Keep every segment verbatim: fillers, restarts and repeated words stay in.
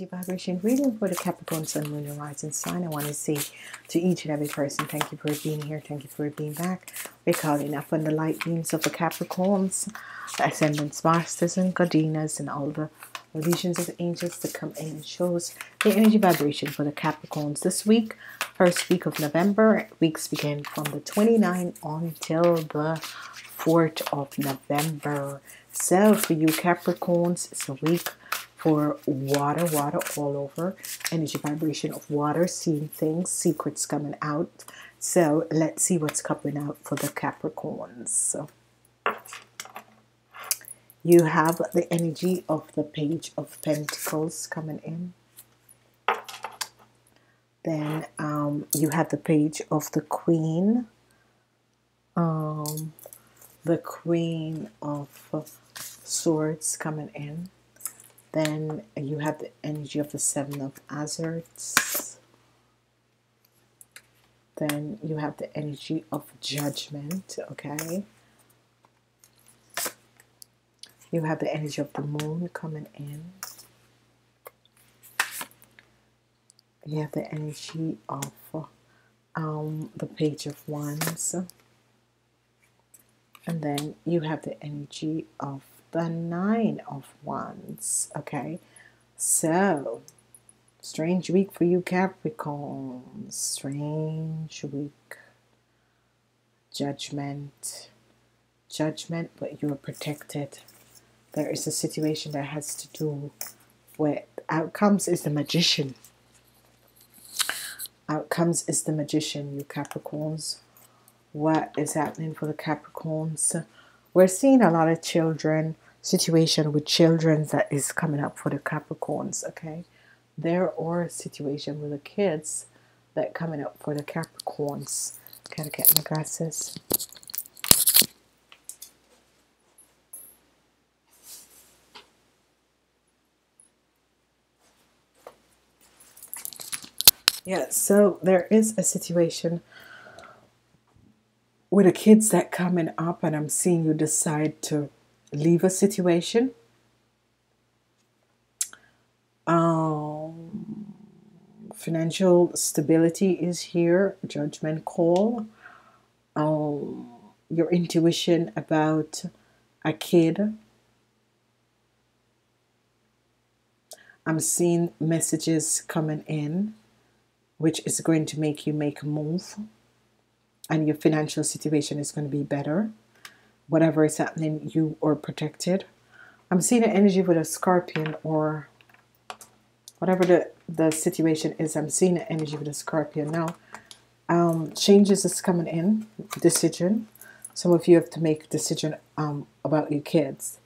energy vibration reading for the Capricorn Sun, Moon, and Rising sign. I want to say to each and every person, thank you for being here, thank you for being back. We're calling up on the light beams of the Capricorns, the Ascendants, Masters, and Guardians, and all the visions of the angels to come in and show us the energy vibration for the Capricorns this week, first week of November. Weeks begin from the twenty-ninth until the fourth of November. So for you Capricorns, it's a week for water, water all over, energy vibration of water, seeing things, secrets coming out. So let's see what's coming out for the Capricorns. So you have the energy of the Page of Pentacles coming in. Then um, you have the Page of the Queen, um, the Queen of Swords coming in. Then you have the energy of the Seven of Hazards. Then you have the energy of Judgment, okay? You have the energy of the Moon coming in. You have the energy of um, the Page of Wands. And then you have the energy of the Nine of Wands. Okay, so strange week for you Capricorns. Strange week. Judgment. Judgment, but you're protected. There is a situation that has to do with outcomes is the Magician. Outcomes is the Magician, you Capricorns. What is happening for the Capricorns? We're seeing a lot of children, situation with children that is coming up for the Capricorns, okay? There are a situation with the kids that coming up for the Capricorns. Gotta get my glasses. Yeah, so there is a situation with the kids that coming up, and I'm seeing you decide to leave a situation. Um, financial stability is here, judgment call. Um, your intuition about a kid. I'm seeing messages coming in, which is going to make you make a move, and your financial situation is going to be better. Whatever is happening, you are protected. I'm seeing an energy with a scorpion, or whatever the, the situation is, I'm seeing an energy with a scorpion. Now, um, changes is coming in, decision. Some of you have to make a decision um, about your kids.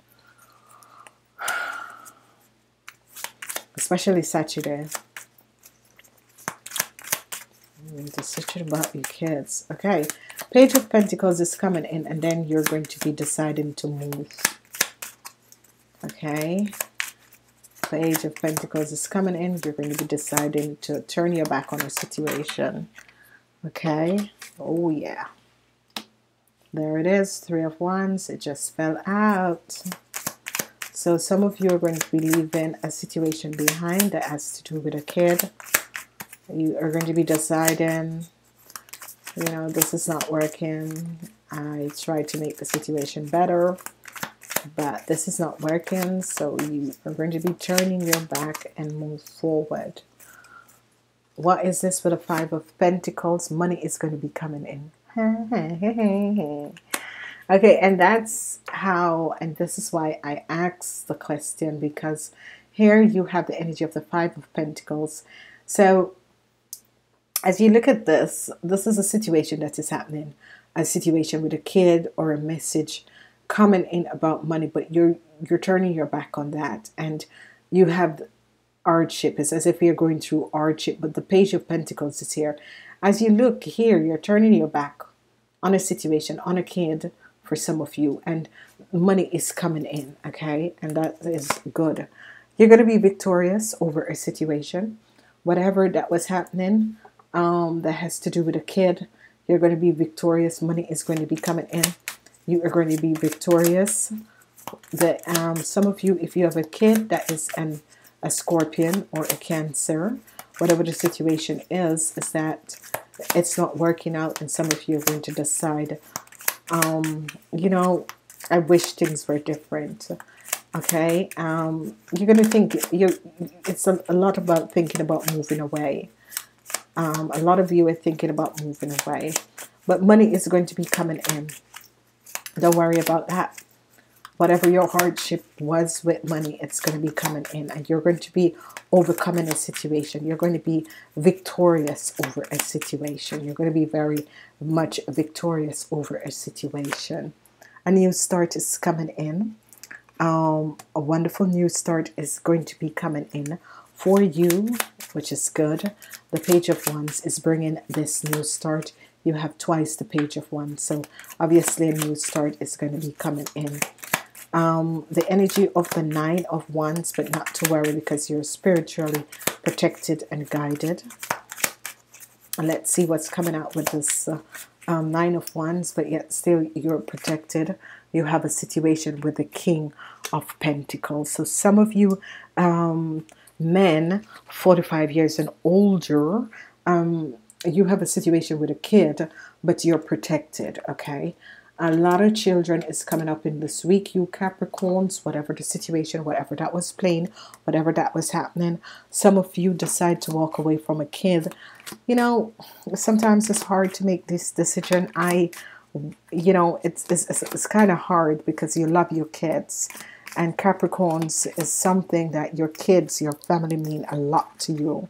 Especially Saturday. Decision about your kids. Okay, Page of Pentacles is coming in, and then you're going to be deciding to move. Okay, Page of Pentacles is coming in, you're going to be deciding to turn your back on a situation. Okay, oh yeah, there it is, Three of Wands, it just fell out. So some of you are going to be leaving a situation behind that has to do with a kid. You are going to be deciding, you know, this is not working. I tried to make the situation better, but this is not working. So you are going to be turning your back and move forward. What is this for the Five of Pentacles? Money is going to be coming in. Okay, and that's how, and this is why I asked the question, because here you have the energy of the Five of Pentacles. So as you look at this, this is a situation that is happening, a situation with a kid or a message coming in about money, but you're you're turning your back on that, and you have hardship. It's as if you're going through hardship, but the Page of Pentacles is here. As you look here, you're turning your back on a situation, on a kid for some of you, and money is coming in, okay? And that is good. You're going to be victorious over a situation, whatever that was happening. Um, that has to do with a kid, you're going to be victorious. Money is going to be coming in. You are going to be victorious. That um, some of you, if you have a kid that is an a Scorpion or a Cancer, whatever the situation is, is that it's not working out, and some of you are going to decide, um, you know, I wish things were different. Okay, um, you're going to think, you. it's a, a lot about thinking about moving away. Um, a lot of you are thinking about moving away, but money is going to be coming in. Don't worry about that. Whatever your hardship was with money, it's going to be coming in, and you're going to be overcoming a situation. You're going to be victorious over a situation. You're going to be very much victorious over a situation. A new start is coming in. Um, a wonderful new start is going to be coming in for you, which is good. The Page of Wands is bringing this new start. You have twice the Page of Wands, so obviously a new start is going to be coming in. Um, the energy of the Nine of Wands, but not to worry because you're spiritually protected and guided. And let's see what's coming out with this uh, um, Nine of Wands, but yet still you're protected. You have a situation with the King of Pentacles. So some of you um, men, forty-five years and older, um, you have a situation with a kid, but you're protected, okay? A lot of children is coming up in this week, you Capricorns, whatever the situation, whatever that was playing, whatever that was happening. Some of you decide to walk away from a kid. You know, sometimes it's hard to make this decision. I, you know, it's, it's, it's, it's kind of hard because you love your kids. And Capricorns is something that your kids, your family mean a lot to you.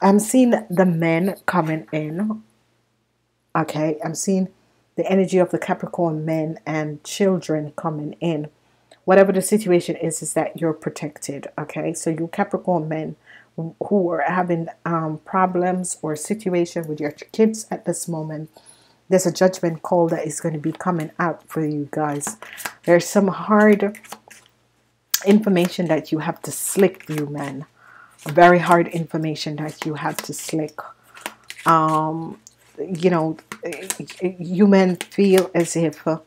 I'm seeing the men coming in. Okay, I'm seeing the energy of the Capricorn men and children coming in. Whatever the situation is, is that you're protected. Okay, so you Capricorn men who are having um, problems or situation with your kids at this moment, there's a judgment call that is going to be coming out for you guys. There's some hard information that you have to slick, you men. Very hard information that you have to slick. Um, you know, you men feel as if uh,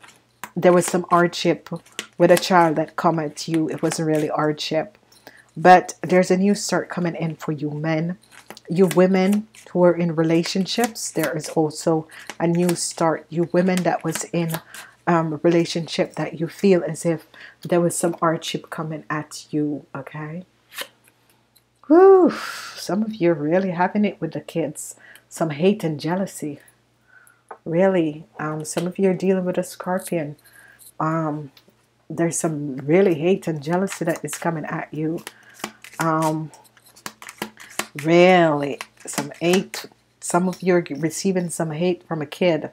there was some hardship with a child that come at you. It wasn't really hardship, but there's a new start coming in for you men. You women who are in relationships, there is also a new start. You women that was in um, a relationship that you feel as if there was some hardship coming at you, okay? Whew, some of you are really having it with the kids. Some hate and jealousy. Really, um, some of you are dealing with a Scorpion. Um, there's some really hate and jealousy that is coming at you. Um, really, some hate. Some of you are receiving some hate from a kid.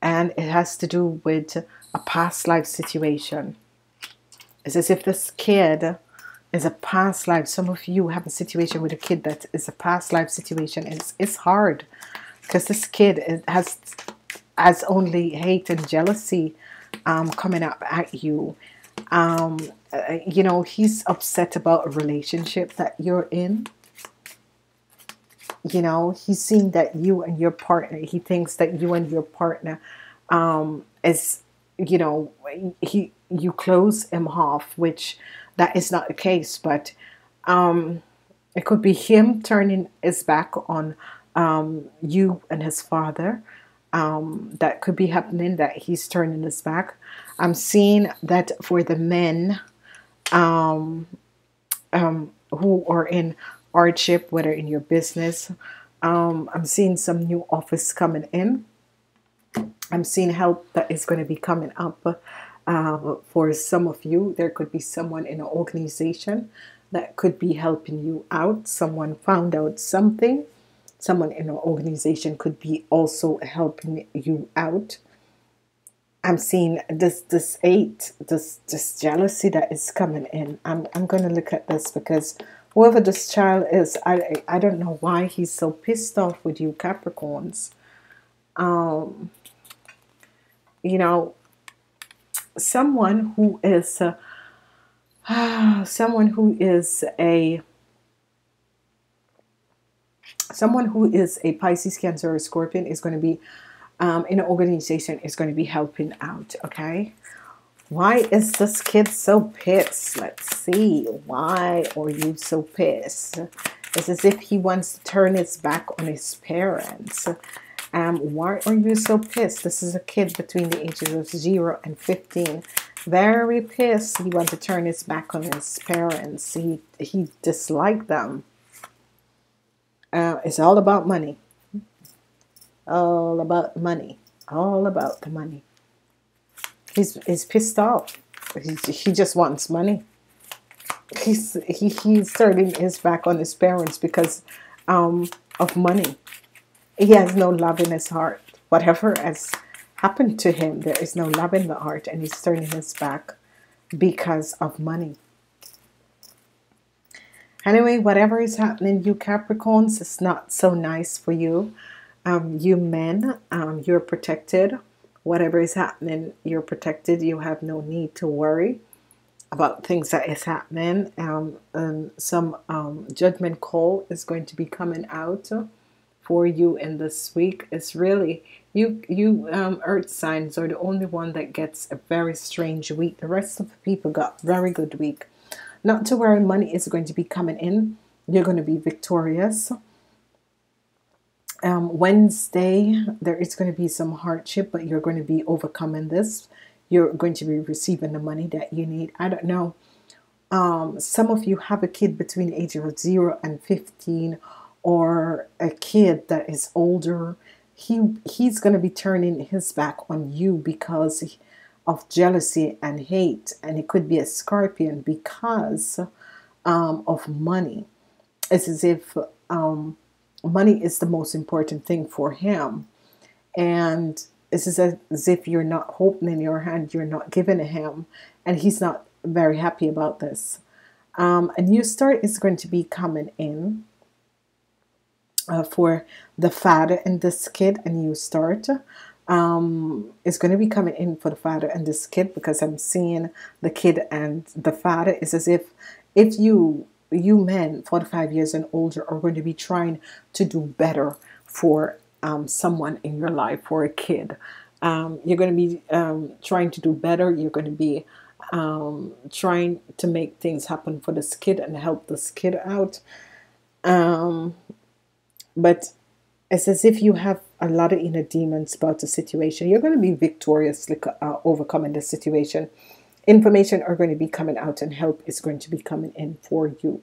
And it has to do with a past life situation. It's as if this kid is a past life. Some of you have a situation with a kid that is a past life situation. It's, it's hard because this kid it has has only hate and jealousy um, coming up at you. Um, uh, you know, he's upset about a relationship that you're in. You know, he's seeing that you and your partner, he thinks that you and your partner um, is, you know, he you close him off, which that is not the case, but um, it could be him turning his back on um, you and his father. Um, that could be happening, that he's turning his back. I'm seeing that for the men um, um, who are in hardship, whether in your business. Um, I'm seeing some new offers coming in. I'm seeing help that is going to be coming up. Uh, for some of you, there could be someone in an organization that could be helping you out. Someone found out something. Someone in an organization could be also helping you out. I'm seeing this this hate, this this jealousy that is coming in. I'm I'm gonna look at this because whoever this child is, I I don't know why he's so pissed off with you Capricorns. Um, you know. Someone who is uh, someone who is a someone who is a Pisces, Cancer, or Scorpion is going to be um, in an organization is going to be helping out, okay? Why is this kid so pissed? Let's see. Why are you so pissed? It's as if he wants to turn his back on his parents. Um, why are you so pissed? This is a kid between the ages of zero and fifteen. Very pissed. He wants to turn his back on his parents. He, he disliked them. Uh, it's all about money. All about money. All about the money. He's, he's pissed off. He, he just wants money. He's, he, he's turning his back on his parents because um, of money. He has no love in his heart. Whatever has happened to him, there is no love in the heart, and he's turning his back because of money. Anyway, whatever is happening, you Capricorns, it's not so nice for you. Um, you men, um, you're protected. Whatever is happening, you're protected. You have no need to worry about things that is happening. Um, and some um, judgment call is going to be coming out for you in this week. It's really you you um, earth signs are the only one that gets a very strange week. The rest of the people got very good week. Not to worry, money is going to be coming in. You're going to be victorious. Um, Wednesday there is going to be some hardship, but you're going to be overcoming this. You're going to be receiving the money that you need. I don't know. Um, some of you have a kid between the ages of zero and fifteen, or a kid that is older. He he's going to be turning his back on you because of jealousy and hate, and it could be a Scorpion because um, of money. It's as if um, money is the most important thing for him, and it's as if you're not holding your hand, you're not giving him, and he's not very happy about this. Um, a new start is going to be coming in. Uh, for the father and this kid, a new start um, is going to be coming in for the father and this kid, because I'm seeing the kid and the father. It's as if if you you men forty-five years and older are going to be trying to do better for um, someone in your life, for a kid. Um, you're going to be um, trying to do better. You're going to be um, trying to make things happen for this kid and help this kid out. Um, But it's as if you have a lot of inner demons about the situation. You're going to be victoriously uh, overcoming the situation. Information are going to be coming out, and help is going to be coming in for you.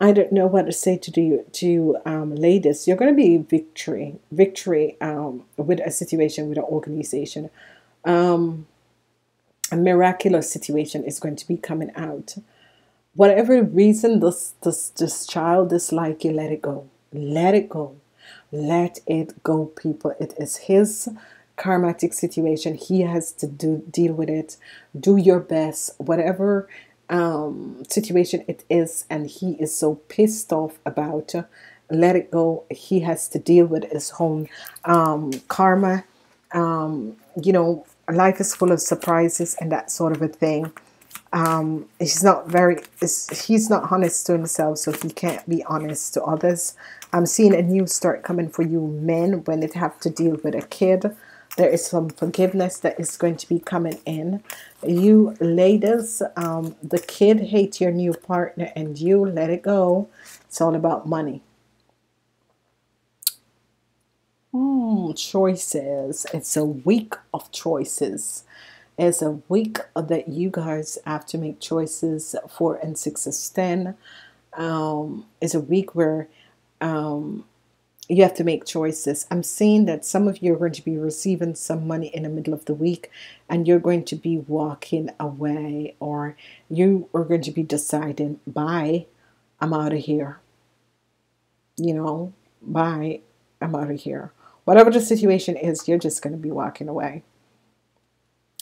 I don't know what to say to you, to you um, ladies. You're going to be victory, victory um, with a situation, with an organization. Um, a miraculous situation is going to be coming out. Whatever reason this this this child dislikes you, let it go. Let it go. Let it go, people. It is his karmatic situation. He has to do deal with it. Do your best, whatever um, situation it is, and he is so pissed off about. Uh, let it go. He has to deal with his own um, karma. Um, you know, life is full of surprises and that sort of a thing. Um, he's not very, he's not honest to himself, so he can't be honest to others. I'm seeing a new start coming for you men when it have to deal with a kid. There is some forgiveness that is going to be coming in. You ladies, um, the kid hates your new partner, and you let it go. It's all about money. Mm, choices. It's a week of choices. It's a week that you guys have to make choices. Four and six is ten. Um, it's a week where um, you have to make choices. I'm seeing that some of you are going to be receiving some money in the middle of the week, and you're going to be walking away, or you are going to be deciding, bye, I'm out of here. You know, bye, I'm out of here. Whatever the situation is, you're just going to be walking away.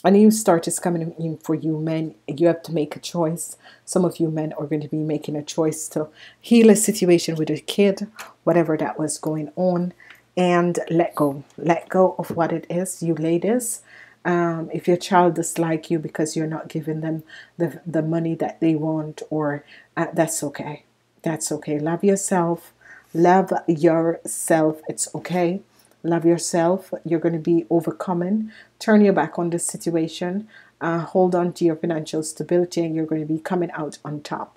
A new start is coming in for you men. You have to make a choice. Some of you men are going to be making a choice to heal a situation with a kid, whatever that was going on, and let go. Let go of what it is, you ladies. Um, if your child dislikes you because you're not giving them the, the money that they want, or uh, that's okay. That's okay. Love yourself. Love yourself. It's okay. Love yourself. You're going to be overcoming. Turn your back on this situation. uh, hold on to your financial stability, and you're going to be coming out on top.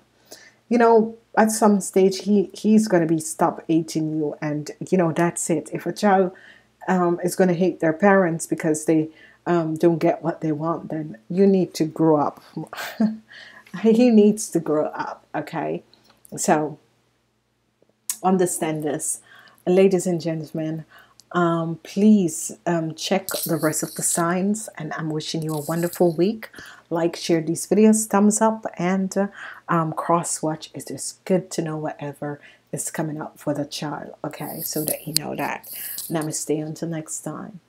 You know, at some stage, he he's going to be stop hating you, and you know, that's it. If a child um, is going to hate their parents because they um, don't get what they want, then you need to grow up. He needs to grow up, okay? So understand this, ladies and gentlemen. Um, please um, check the rest of the signs, and I'm wishing you a wonderful week. Like, share these videos, thumbs up, and uh, um, cross watch. It's just good to know whatever is coming up for the child, okay? So that you know that. Namaste until next time.